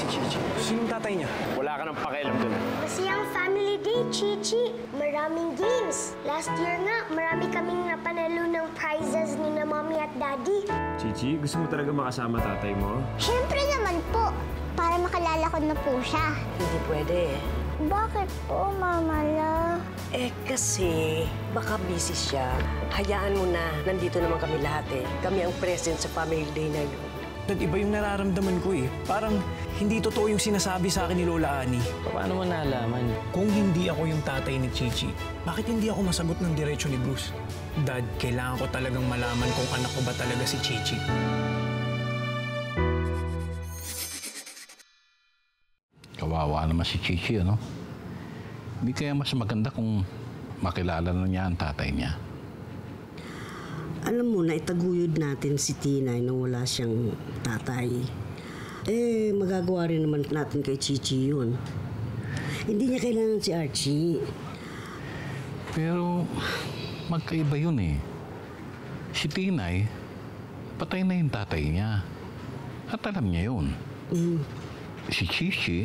si Chi-Chi. Sinong tatay niya? Wala ka nang pakialam doon. Kasi ang family day, Chi-Chi, maraming games. Last year nga, marami kaming napanalo ng prizes ni na mommy at daddy. Chi-Chi, gusto mo talaga makasama tatay mo? Siyempre naman po, para makalala ko na po siya. Hindi pwede eh. Bakit po, Mama La? Eh, kasi baka busy siya. Hayaan mo na. Nandito naman kami lahat eh. Kami ang present sa family day na yun. Nag-iba yung nararamdaman ko eh. Parang hindi totoo yung sinasabi sa akin ni Lola Annie. Paano mo naalaman? Kung hindi ako yung tatay ni Chi-Chi, bakit hindi ako masagot ng diretsyo ni Bruce? Dad, kailangan ko talagang malaman kung anak ko ba talaga si Chi-Chi. Kawawa naman si Chi-Chi, ano? Hindi kaya mas maganda kung makilala na niya ang tatay niya. Alam mo, naitaguyod natin si Tinay na wala siyang tatay. Eh, magagawa rin naman natin kay Chi-Chi yun. Hindi niya kailangan si Archie. Pero magkaiba yun eh. Si Tinay, patay na yung tatay niya. At alam niya yun. Mm. Si Chi-Chi,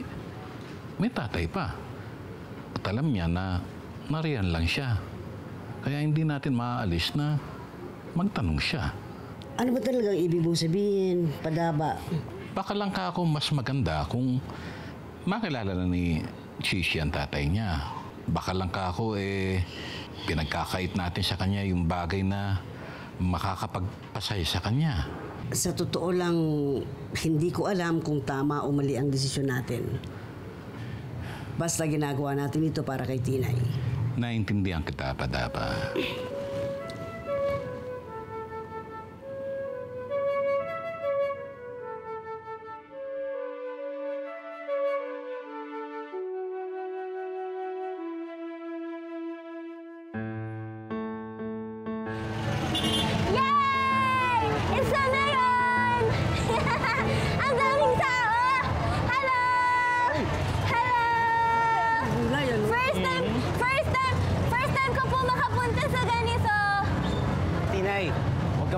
may tatay pa. At alam niya na nariyan lang siya. Kaya hindi natin maaalis na magtanong siya. Ano ba talagang ibig mong sabihin, Padaba? Baka lang ka ako mas maganda kung makilala na ni Chi-Chi ang tatay niya. Baka lang ka ako eh pinagkakait natin sa kanya yung bagay na makakapagpasaya sa kanya. Sa totoo lang, hindi ko alam kung tama o mali ang desisyon natin. Basta ginagawa natin ito para kay Tinay. Naintindihan kita, Padapa. Yay! Isa na yun! Ang daming tao! Hello! First time ko po makapunta sa ganito. Tinay, huwag ka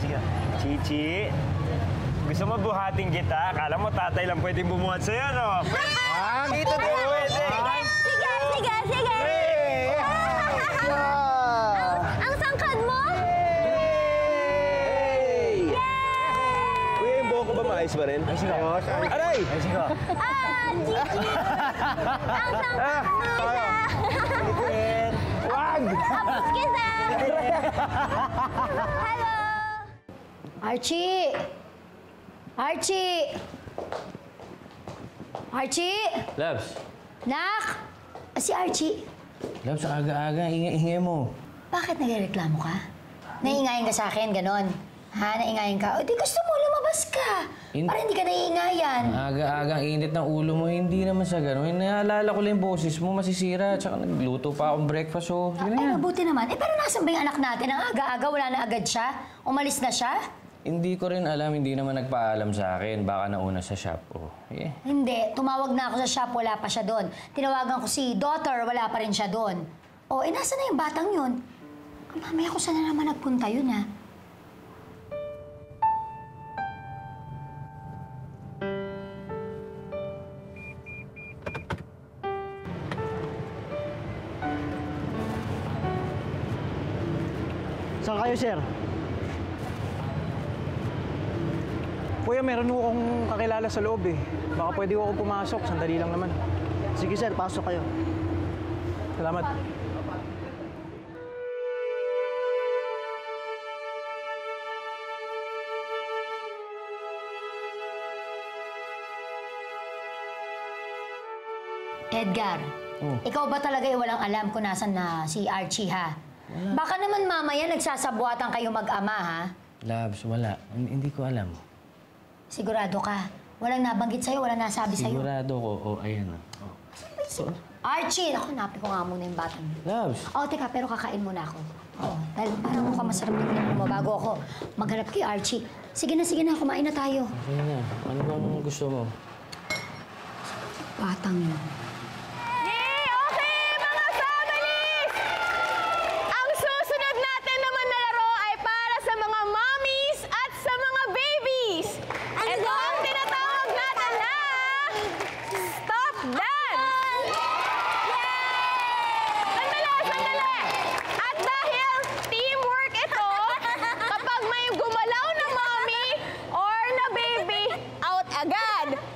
Diba? Chi-Chi, gusto mo buhatin kita? Akala mo tatay lang pwedeng bumuhat sa'yo, no? Ah, dito na pwede! Sige! Ang sangkad mo? Uy, yung buhok ko ba maayos ba rin? Ay, sige. Aray! Ay, sige. Ah, Chi-Chi! Ang sangkad mo, isa! Wag! Apos kita! Hello! Archie! Archie! Archie! Labs! Nak! Si Archie! Labs, aga-aga. Ingay mo. Bakit nagreklamo ka? Naiingayin ka sa akin, ganon. Ha? Naiingayin ka? O di gusto mo, lumabas ka. Para hindi ka naiingayan. Aga-aga. Init ng ulo mo. Hindi naman sa ganon. Naalala ko lang yung boses mo. Masisira. Tsaka nagluto pa akong breakfast. Oh. Ay, mabuti naman. Eh, pero nasan ba yung anak natin? Ang aga-aga, wala na agad siya. Umalis na siya. Hindi ko rin alam, hindi naman nagpaalam sa akin. Baka nauna sa shop. Oh, yeah. Hindi, tumawag na ako sa shop, wala pa siya doon. Tinawagan ko si daughter, wala pa rin siya doon. Oh, nasa na yung batang yun? Mamaya ko sana naman nagpunta yun, ha? Saan kayo, sir? Kuya, meron akong kakilala sa loob eh. Baka pwede ako pumasok, sandali lang naman. Sige sir, pasok kayo. Salamat. Edgar, ikaw ba talaga ay walang alam kung nasan na si Archie, ha? Wala. Baka naman mamaya nagsasabuatan kayo mag-ama, ha? Labs, wala. Hindi ko alam. Sigurado ka, Walang nabanggit sa'yo, walang nasabi sa'yo. Sigurado ko. O, ayan na. Archie! Ako, napi ko nga muna yung batang. Loves. Oh, teka, pero kakain muna ako. Oo, dahil parang mukhang masarap na pinag mo bago ako magharap kay Archie. Sige na, kumain na tayo. Sige na. Ano bang gusto mo? Batang yun.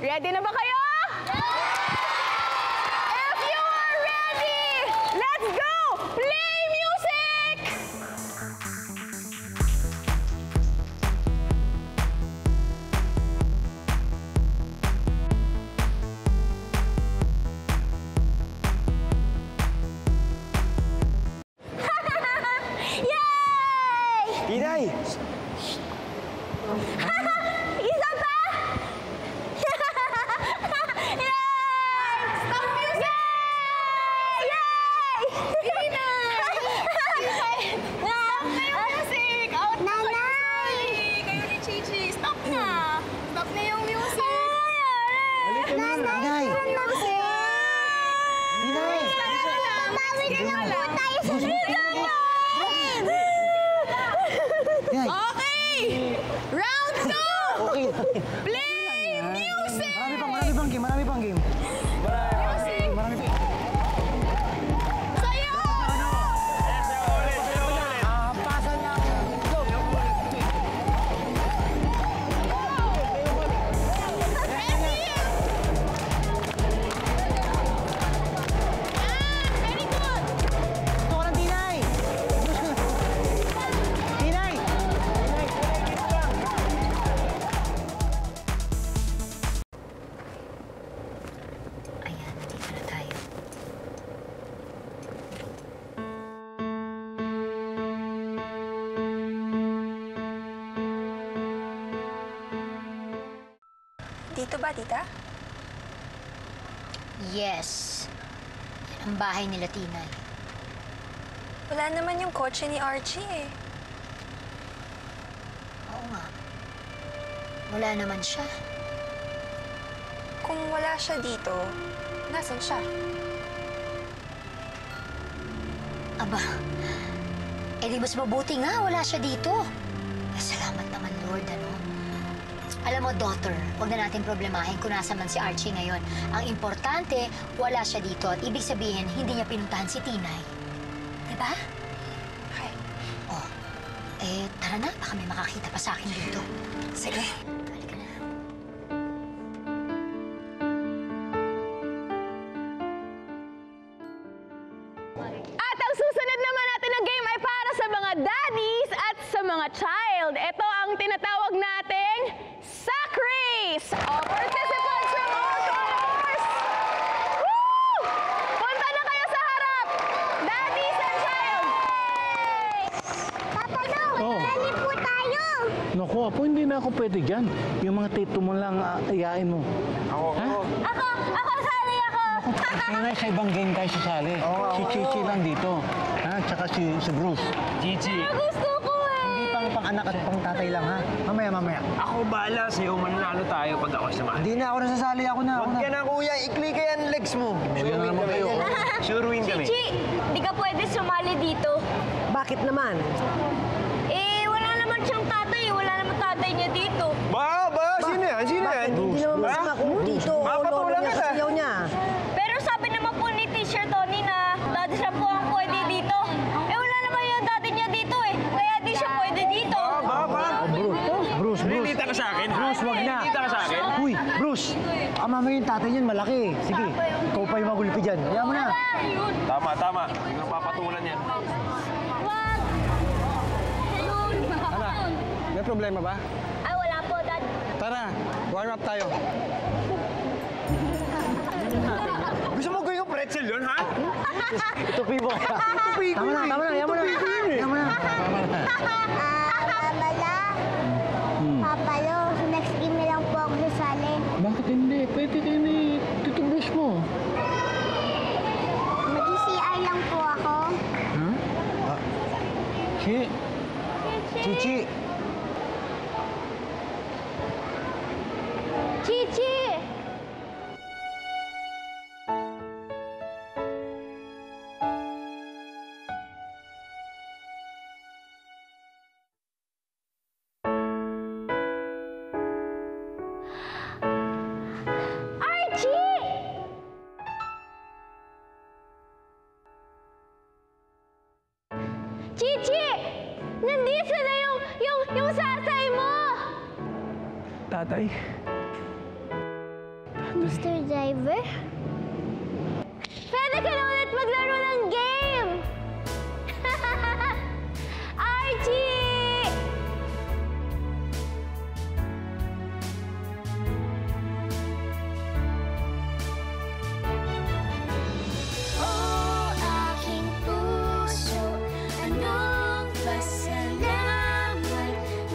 Ready na ba kayo? If you are ready, let's go! Play music! Yay! Tinay! Play music! Marami pang game. Music! Marami pang game. Sa'yo! Pasan na ako. Go! Ready! Very good! Gusto ko ng Tinay! Dito ba, tita? Yes. Yan ang bahay nila, Tinay. Wala naman yung kotse ni Archie eh. Oo nga. Wala naman siya. Kung wala siya dito, nasan siya? Aba, eh di mas mabuti nga wala siya dito. Salamat naman, Lord, ano? Alam mo, daughter, huwag na natin problemahin kung nasa man si Archie ngayon. Ang importante, wala siya dito at ibig sabihin, hindi niya pinuntahan si Tinay. Diba? Okay. Oh, eh, tara na. Baka may makakita pa sa akin dito. Sige. Halika na. At ang susunod naman natin ng game ay para sa mga daddies at sa mga child. Ito ang tinatawag nating Race of participants from all corners! Woo! Punta na kayo sa harap! Daddies and child! Papa, no! Magkali po tayo! Naku, Apo, hindi na ako pwede dyan. Yung mga tito mo lang ayain mo. Ako! Sally ako! Tinay, sa ibang game tayo si Sally. Si Chi-Chi lang dito. Tsaka si Bruce. Chi-Chi! Gusto ko! Pang-anak at pang-tatay lang, ha? Mamaya. Ako bahala. Sa'yo manalo tayo pag ako samahan. Hindi na ako nasasali. Huwag ka na, kuya. I-click yan legs mo. Sure win kami. Sure win kami. Chi-Chi, di ka pwede sumali dito. Bakit naman? Eh, wala naman siyang tatay. Wala naman tatay niya dito. Ba? Sino yan? Hindi naman masama kung dito. Mapatulang ka sa siyaw niya. Pero sabi naman po ni Teacher Tony na dati siya po ang pwede dito. Eh, wala naman yung tatay niya dito, eh. Kaya di siya pwede dito. Bruce. Lilita ka sa akin. Bruce, wag na. Lilita ka sa akin. Uy, Bruce. Mama yung tatay niyan, malaki. Sige, ikaw pa yung magulpi dyan. Hayaan mo na. Tama. Hindi na papatulan yan. Wag. Anak, may problema ba? Ay, wala po, Dad. Tara, warm up tayo. Gusto mo gawin yung pretzel yun, ha? Tupi mo ka. Tama na. Hayaan mo na. Papa, next game na lang po ako sasali. tatay. Mr. Driver? Pwede ka na ulit maglaro ng game! Archie! Oh, aking puso, anong pasalamat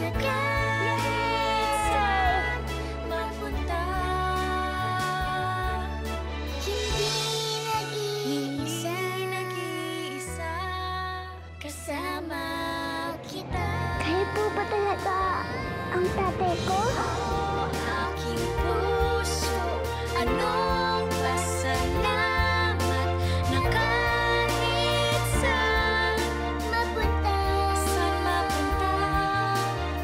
na kahit saan mapunta. Hindi nag-iisa kasama kita. Kayo po ba talaga ang tatay ko? Oh, aking puso, anong pasalamat na kahit saan mapunta. Saan mapunta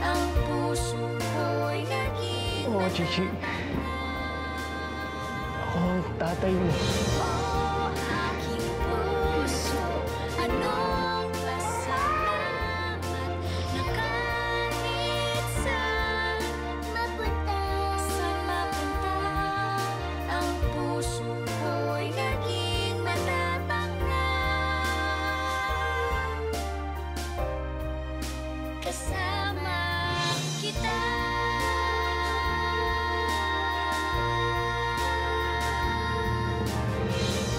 ang puso ko'y naging Oo, Chi-Chi. Ako ang tatay mo. Oh, aking puso, anong pasalamat na kahit saan mapunta. Saan mapunta ang puso ko'y naging matapang na. Kasama kita.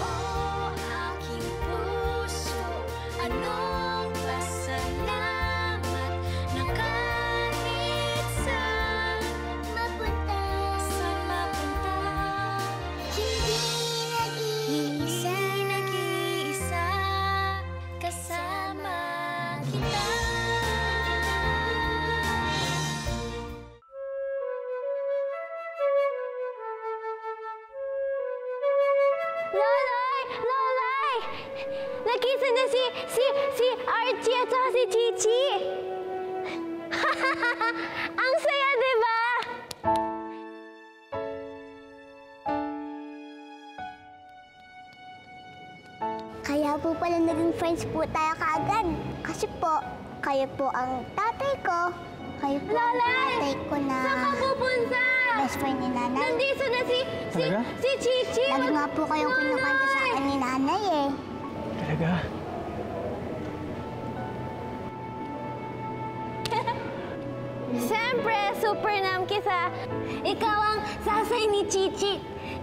Oh, aking puso, anong pasalamat na kahit saan mapunta. Saan mapunta Hindi nag-iisa kasama kita. Lolay! Lolay! Nakita na si Archie at saka si Chi-Chi! Ang saya, di ba? Kaya po pala naging friends po tayo kaagad. Kasi po, kayo po ang tatay ko. Kayo po ang Lolay! tatay ko na Saan ka pupunta? best friend ni nanay. Nandito na Talaga? si Chi-Chi! Lagi nga po kayong kinukanta sa akin ni nanay eh. Talaga? Siyempre, super nam kisa. Ikaw ang sasay ni Chi-Chi.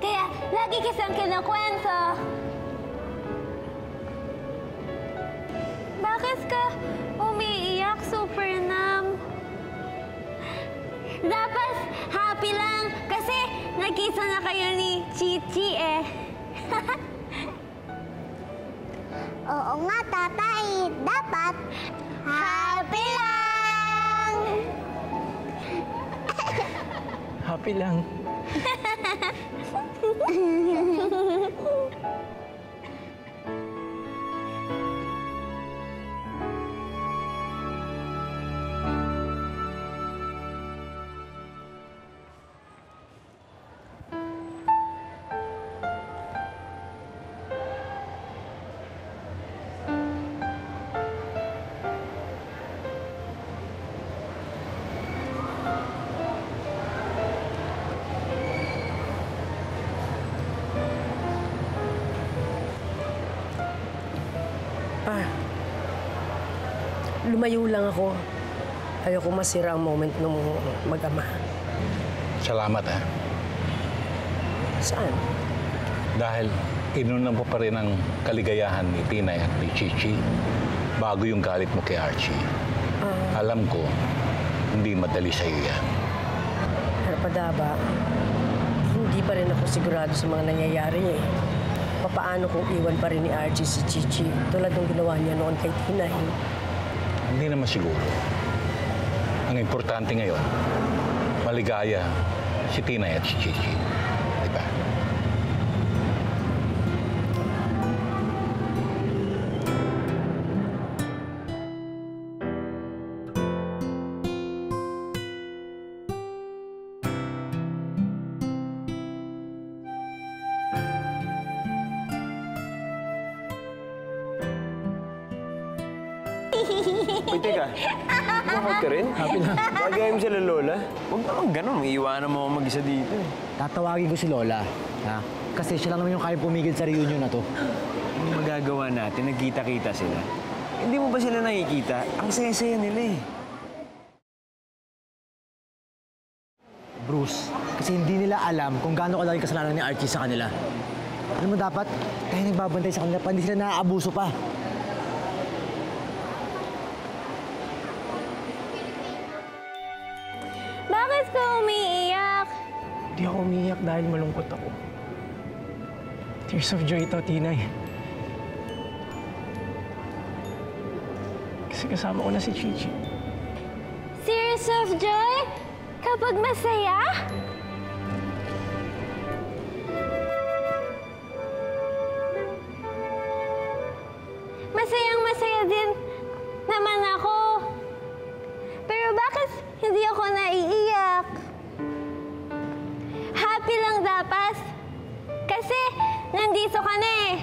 Kaya lagi kisang kinukwento. Bakit ka umiiyak, super nam? Dapat happy lang kasi nagkisa na kayo ni Chi-Chi eh. Oo nga, tatay. Dapat happy lang! Happy lang. Pa, lumayo lang ako. Ayoko masira ang moment ng mag-ama. Salamat ah. Saan? Dahil inunan ko pa rin ang kaligayahan ni Tinay at ni Chi-Chi bago yung galit mo kay Archie. Alam ko, hindi madali sa'yo yan. Napadaba, hindi pa rin ako sigurado sa mga nangyayari niya eh. Paano kung iwan pa rin ni Archie si Chi-Chi tulad ng ginawa niya noon kay Tinay? Hindi naman siguro. Ang importante ngayon, maligaya si Tinay at si Chi-Chi. Di ba? Uy, teka. Mahal ka rin? Happy na. Bagay mo sila Lola. Huwag naman ganun. Iiwanan mo ako mag-isa dito. Tatawagin ko si Lola. Ha? Kasi siya lang naman yung kaya pumigil sa reunion na to. Ano magagawa natin? Nagkita-kita sila. Hindi mo ba sila nakikita? Ang saya-saya nila eh. Bruce, kasi hindi nila alam kung gaano kalaking kasalanan ni Archie sa kanila. Alam mo dapat, tayo nagbabantay sa kanila pa hindi sila naaabuso pa. Bakit ka umiiyak? Hindi ako umiiyak dahil malungkot ako. Tears of joy ito, Tinay. Kasi kasama ko na si Chi-Chi. Tears of joy? Kapag masaya? Masayang-masaya din naman ako. Pero bakit hindi ako naiiyak? Happy lang dapat. Kasi nandito ka na eh.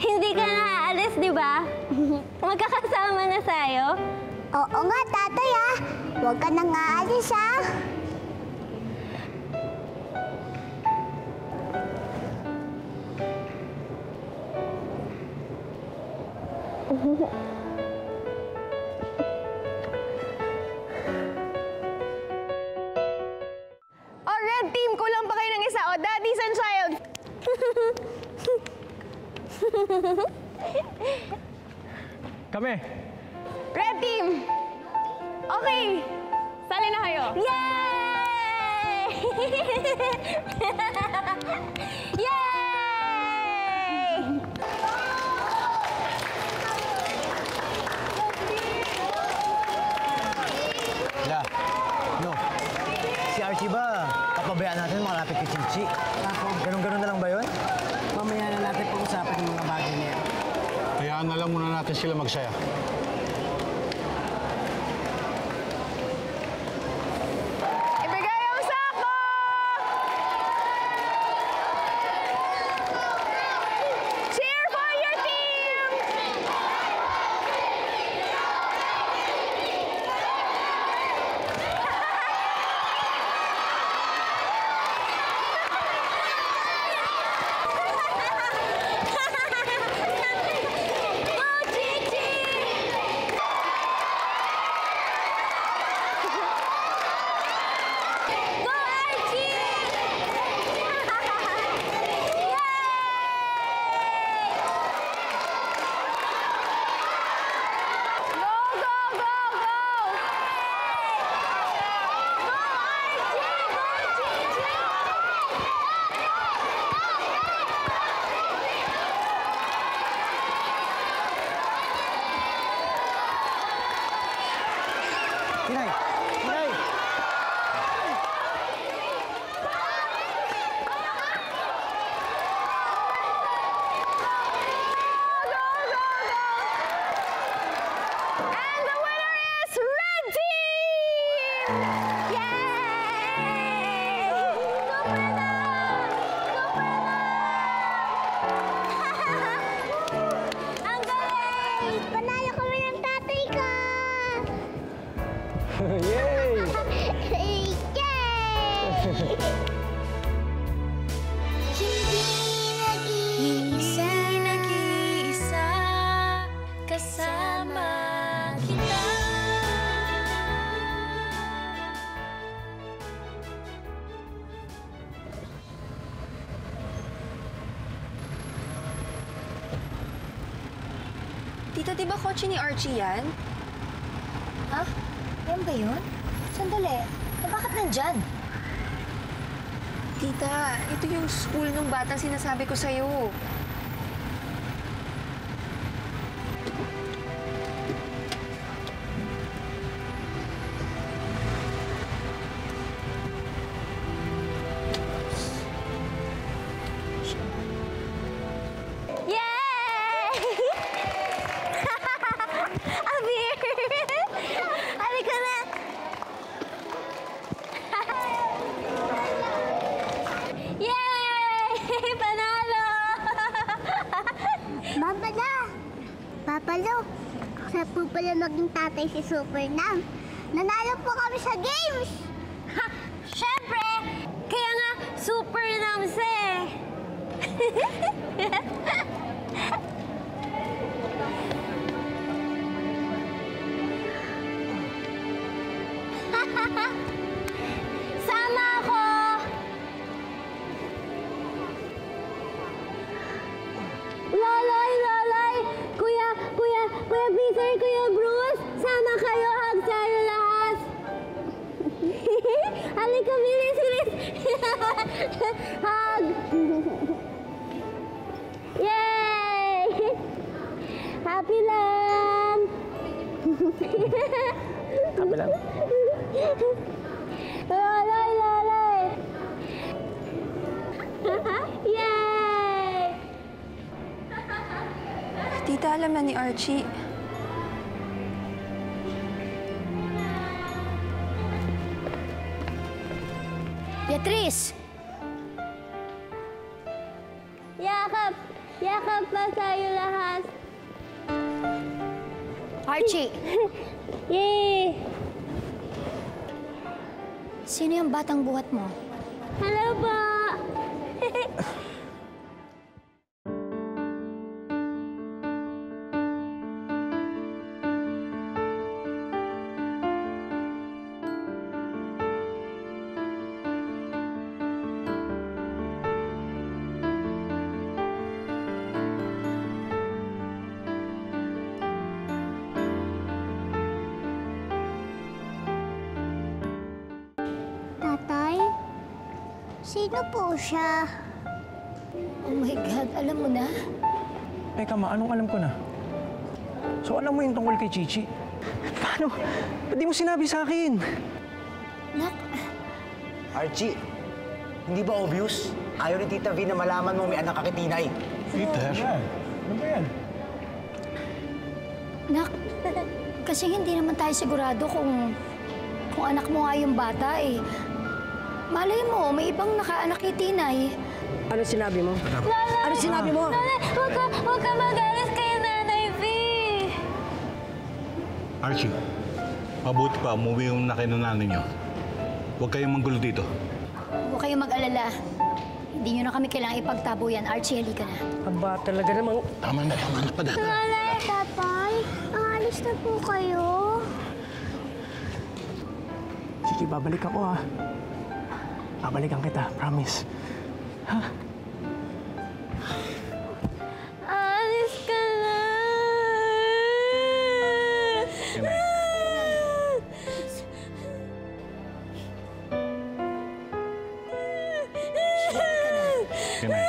Hindi ka na aalis, di ba? Magkakasama na tayo. Oo nga, tatay ah. Huwag ka nang aalis ah. O Red Team, kulang pa kayo ng isa. O Daddy's and Child. Kami. Red Team. Okay. Sali na kayo. Yay! Yay! La, no. Si Archie ba, papabayaan natin makalapit kay Chi-Chi? Ganun-ganun na lang ba yun? Mamaya na natin pag-usapin ng mga bagay niya. Hayaan na lang muna natin sila magsaya. Tita, di ba kotse ni Archie yan? Ha? Yan ba yun? Sandali. Bakit nandyan? Tita, ito yung school ng batang sinasabi ko sa'yo. Siya po pala maging tatay si Superman. Nanalo po kami sa games! Ha! Siyempre! Kaya nga, Superman siya eh! Sama ako! Loloy! Loloy! Kuya! Kuya! Kuya Peter! Kuya Bruce! Sama kayo! Hug tayo lahat! Halika, bilis! Bilis! Hug! Yay! Happy lang! Happy lang? Loloy! Loloy! Yay! Tita, alam na ni Archie. Beatrice! Yakap! Yakap pa tayo lahat. Archie! Yay! Sino yung batang buhat mo? Hello po! Sino po siya? Oh my God, alam mo na? Teka ma, anong alam ko na? So alam mo yung tungkol kay Chi-Chi? Paano? Ba't di mo sinabi sa akin? Nak? Archie, hindi ba obvious? Ayaw ni Tita V na malaman mo may anak ka kay Tinay. Peter? Ano ba yan? Nak, kasi hindi naman tayo sigurado kung anak mo nga yung bata eh. Malay mo, may ibang nakaanak kay Tinay. Ano sinabi mo? Lala! Ano sinabi mo? Lala! Huwag ka magalis kay Nanay V! Archie, mabuti pa umuwi yung nakinananay niyo. Huwag kayong manggulo dito. Huwag kayong mag-alala. Hindi niyo na kami kailangang ipagtabo yan. Archie, halika na. Aba, talaga namang... Tama na, anak pa dahil. Lala! Tatay, aalis na po kayo. Sige, babalik ako ha. Babalikan kita, promise. Ha? Alis ka na! Tinay.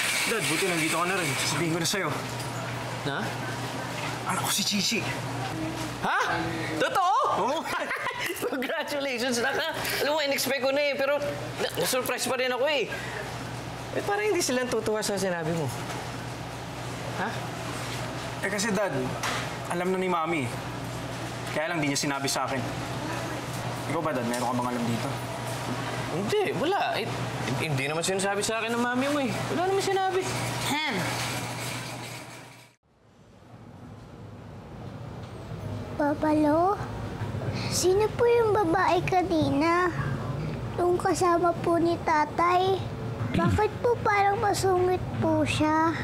Dad, buti nandito ka na rin. Sabihin ko na sa'yo. Na? Ano ko si Chi-Chi? Ha? Totoo? Oo. Congratulations, naka. Alam mo, in-expect ko na eh, pero na-surprise pa rin ako eh. Eh, parang hindi silang tutuwa sa sinabi mo. Ha? Eh, kasi Dad, alam na ni Mami. Kaya lang, di niya sinabi sa akin. Ikaw ba, Dad? Meron ka bang alam dito? Hindi, wala. Hindi naman sinasabi sa akin ng Mami mo eh. Wala naman sinabi. Ahem. Papalo, sino po yung babae kanina? Yung kasama po ni Tatay? Bakit po parang masungit po siya?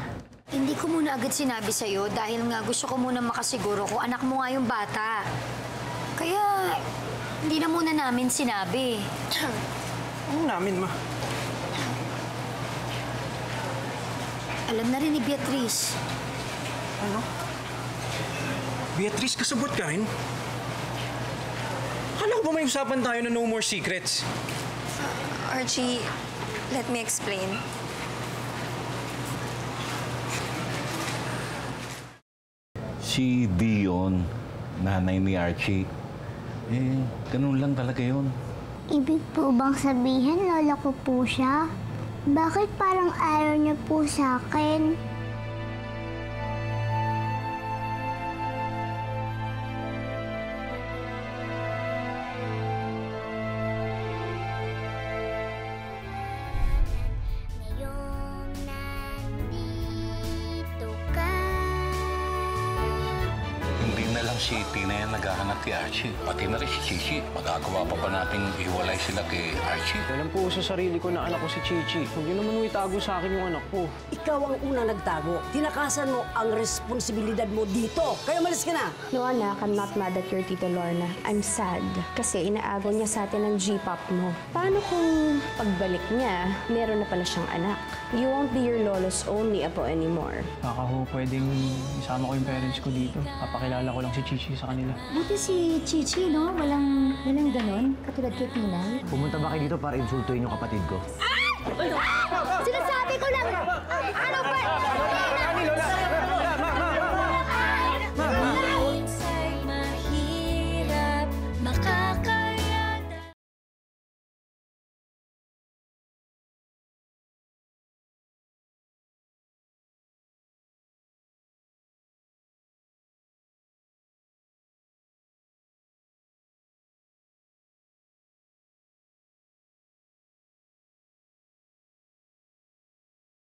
Hindi ko muna agad sinabi sa'yo dahil nga gusto ko muna makasiguro kung anak mo nga yung bata. Kaya, hindi na muna namin sinabi. Ano namin, Ma? Alam na rin ni Beatrice. Ano? Beatrice, kasabot ka rin? Akala ko ba may usapan tayo na no more secrets? Archie, let me explain. Si Dion, nanay ni Archie, eh, ganun lang talaga yun. Ibig po bang sabihin, lola ko po siya? Bakit parang ayaw niya po sa akin? Si Tinay ang naghahanap kay Archie. Pati na rin si Chi-Chi. Magagawa pa nating iwalay sila kay Archie. Alam po sa sarili ko na anak ko si Chi-Chi. Huwag yun naman itago sa akin yung anak ko. Ikaw ang unang nagtago. Tinakasan mo ang responsibilidad mo dito. Kaya malis ka na! Lorna, I'm not mad at your tita Lorna. I'm sad. Kasi inaagaw niya sa atin ang G-pop mo. Paano kung pagbalik niya, meron na pala siyang anak? You won't be your lolo's only apo anymore. Baka ho, pwedeng isama ko yung parents ko dito. Papakilala ko lang si Chi-Chi sa kanila. Buti si Chi-Chi, no? Walang ganon. Katulad kay Pina. Pumunta ba kayo dito para insultuin yung kapatid ko? Ah! Sinasabi ko lang! Ano